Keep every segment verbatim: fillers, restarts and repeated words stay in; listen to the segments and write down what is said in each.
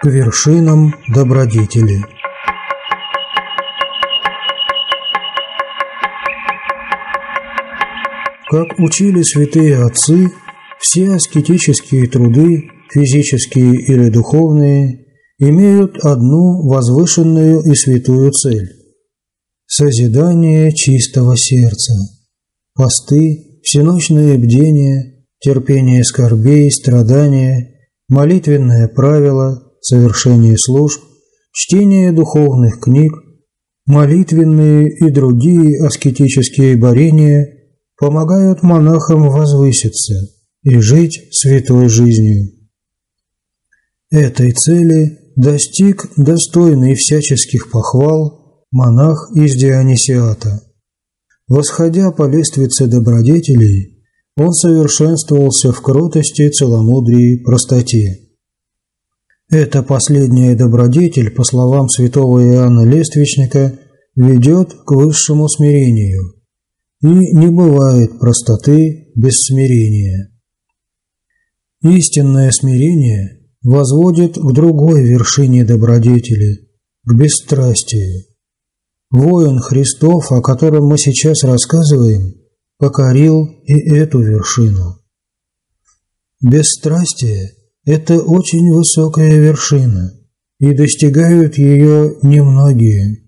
К вершинам добродетели. Как учили святые отцы, все аскетические труды, физические или духовные, имеют одну возвышенную и святую цель – созидание чистого сердца, посты, всеночные бдения, терпение скорбей, страдания, молитвенное правило – совершение служб, чтение духовных книг, молитвенные и другие аскетические борения помогают монахам возвыситься и жить святой жизнью. Этой цели достиг достойный всяческих похвал монах из Дионисиата. Восходя по лестнице добродетелей, он совершенствовался в кротости, целомудрии, простоте. Эта последняя добродетель, по словам святого Иоанна Лествичника, ведет к высшему смирению, и не бывает простоты без смирения. Истинное смирение возводит к другой вершине добродетели, к бесстрастию. Воин Христов, о котором мы сейчас рассказываем, покорил и эту вершину. Бесстрастие – это очень высокая вершина, и достигают ее немногие.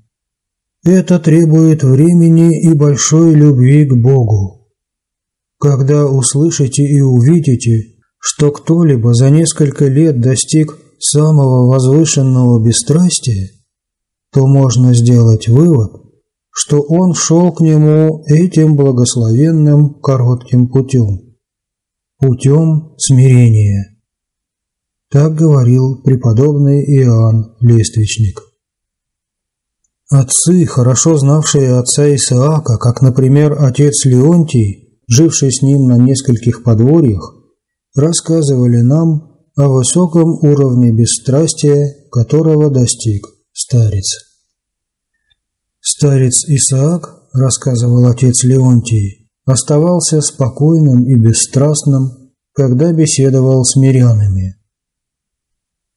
Это требует времени и большой любви к Богу. Когда услышите и увидите, что кто-либо за несколько лет достиг самого возвышенного бесстрастия, то можно сделать вывод, что он шел к нему этим благословенным коротким путем, путем смирения. Так говорил преподобный Иоанн Лествичник. Отцы, хорошо знавшие отца Исаака, как, например, отец Леонтий, живший с ним на нескольких подворьях, рассказывали нам о высоком уровне бесстрастия, которого достиг старец. Старец Исаак, рассказывал отец Леонтий, оставался спокойным и бесстрастным, когда беседовал с мирянами.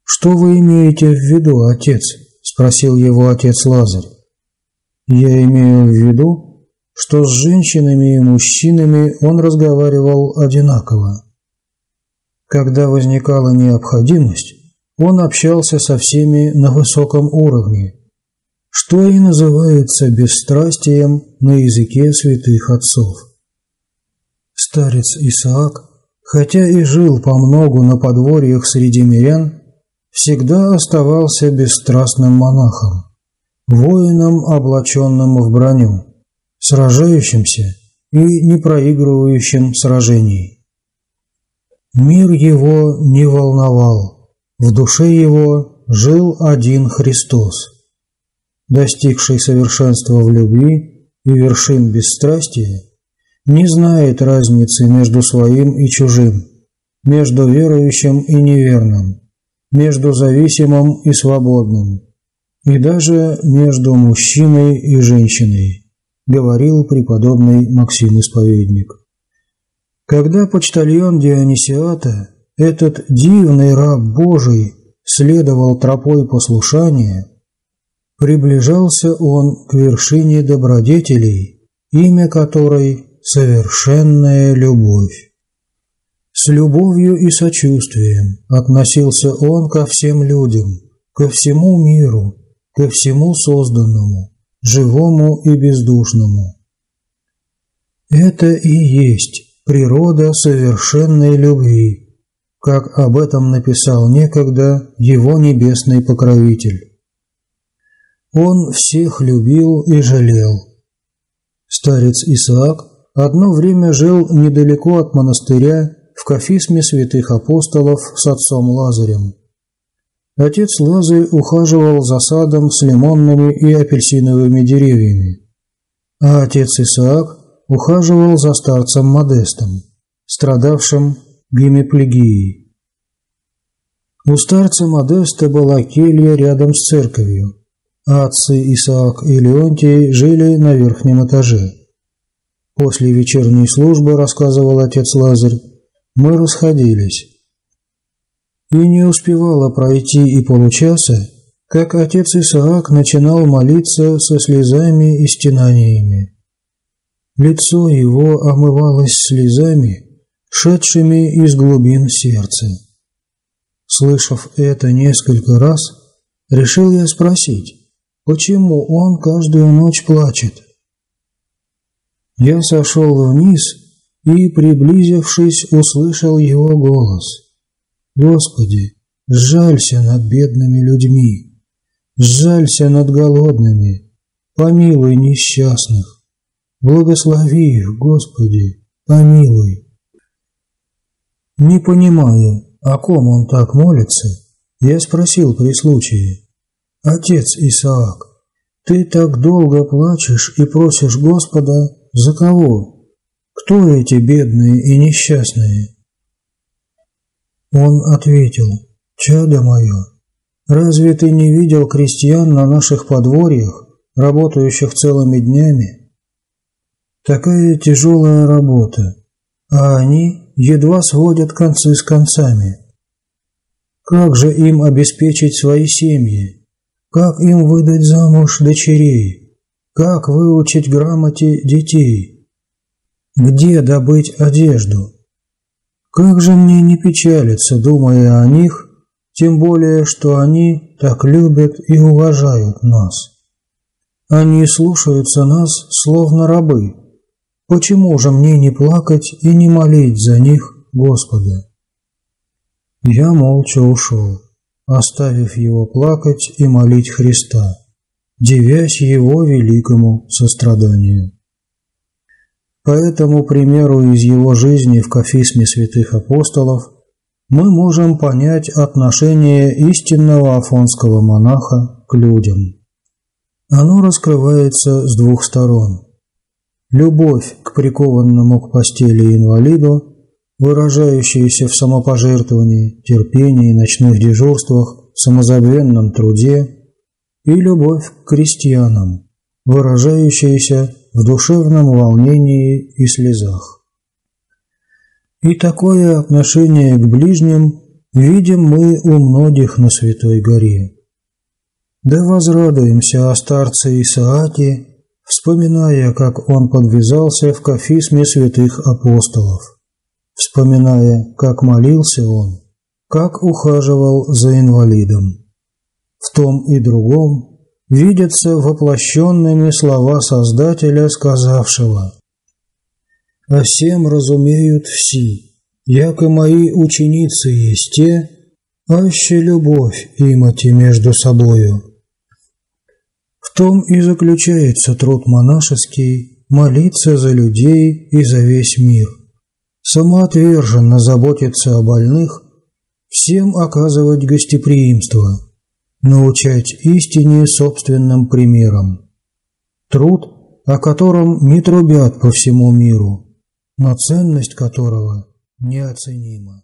«Что вы имеете в виду, отец?» – спросил его отец Лазарь. «Я имею в виду, что с женщинами и мужчинами он разговаривал одинаково. Когда возникала необходимость, он общался со всеми на высоком уровне, что и называется бесстрастием на языке святых отцов». Старец Исаак, хотя и жил помногу на подворьях среди мирян, всегда оставался бесстрастным монахом, воином, облаченным в броню, сражающимся и не проигрывающим сражений. Мир его не волновал, в душе его жил один Христос, достигший совершенства в любви и вершин бесстрастия, не знает разницы между своим и чужим, между верующим и неверным, между зависимым и свободным, и даже между мужчиной и женщиной, говорил преподобный Максим Исповедник. Когда почтальон Дионисиата, этот дивный раб Божий, следовал тропой послушания, приближался он к вершине добродетелей, имя которой – совершенная любовь. С любовью и сочувствием относился он ко всем людям, ко всему миру, ко всему созданному, живому и бездушному. Это и есть природа совершенной любви, как об этом написал некогда его небесный покровитель. Он всех любил и жалел. Старец Исаак одно время жил недалеко от монастыря в кафизме святых апостолов с отцом Лазарем. Отец Лазарь ухаживал за садом с лимонными и апельсиновыми деревьями, а отец Исаак ухаживал за старцем Модестом, страдавшим гемиплегией. У старца Модеста была келья рядом с церковью, а отцы Исаак и Леонтий жили на верхнем этаже. «После вечерней службы, — рассказывал отец Лазарь, — мы расходились. И не успевало пройти и получаса, как отец Исаак начинал молиться со слезами и стенаниями. Лицо его омывалось слезами, шедшими из глубин сердца. Слышав это несколько раз, решил я спросить, почему он каждую ночь плачет. Я сошел вниз и, приблизившись, услышал его голос. «Господи, сжалься над бедными людьми, сжалься над голодными, помилуй несчастных, благослови их, Господи, помилуй». Не понимая, о ком он так молится, я спросил при случае: «Отец Исаак, ты так долго плачешь и просишь Господа за кого? Кто эти бедные и несчастные?» Он ответил: «Чадо мое, разве ты не видел крестьян на наших подворьях, работающих целыми днями? Такая тяжелая работа, а они едва сводят концы с концами. Как же им обеспечить свои семьи? Как им выдать замуж дочерей? Как выучить грамоте детей? Где добыть одежду? Как же мне не печалиться, думая о них, тем более, что они так любят и уважают нас. Они слушаются нас, словно рабы. Почему же мне не плакать и не молить за них Господа?» Я молча ушел, оставив его плакать и молить Христа, дивясь его великому состраданию. По этому примеру из его жизни в кафизме святых апостолов мы можем понять отношение истинного афонского монаха к людям. Оно раскрывается с двух сторон. Любовь к прикованному к постели инвалиду, выражающаяся в самопожертвовании, терпении, ночных дежурствах, самозабвенном труде, и любовь к крестьянам, выражающаяся в душевном волнении и слезах. И такое отношение к ближним видим мы у многих на Святой Горе. Да возрадуемся о старце Исааке, вспоминая, как он подвязался в кафизме святых апостолов, вспоминая, как молился он, как ухаживал за инвалидом. В том и другом видятся воплощенными слова Создателя, сказавшего: «О сем разумеют все, яко мои ученицы есть те, аще любовь имати между собою». В том и заключается труд монашеский – молиться за людей и за весь мир, самоотверженно заботиться о больных, всем оказывать гостеприимство, научать истине собственным примером. Труд, о котором не трубят по всему миру, но ценность которого неоценима.